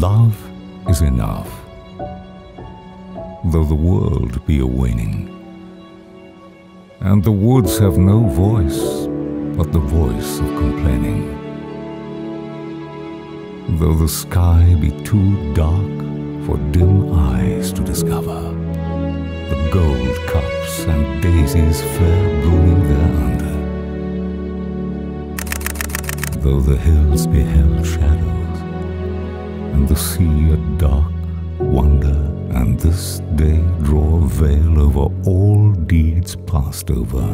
Love is enough, though the world be a-waning, and the woods have no voice but the voice of complaining, though the sky be too dark for dim eyes to discover the gold cups and daisies fair blooming thereunder, though the hills be hell shadows and the sea a dark wonder, and this day draw a veil over all deeds passed over.